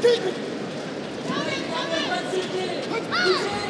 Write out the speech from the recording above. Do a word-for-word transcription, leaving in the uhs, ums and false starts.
Take it! Take it! Take it!